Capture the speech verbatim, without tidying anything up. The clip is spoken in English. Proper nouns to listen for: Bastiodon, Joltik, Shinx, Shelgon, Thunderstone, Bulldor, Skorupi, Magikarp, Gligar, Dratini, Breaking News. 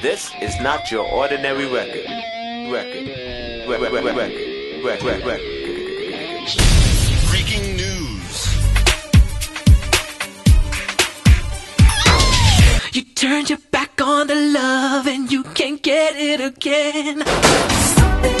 This is not your ordinary record. Record. Record. Record. Record. Record. Record. Breaking news. You turned your back on the love and you can't get it again. Something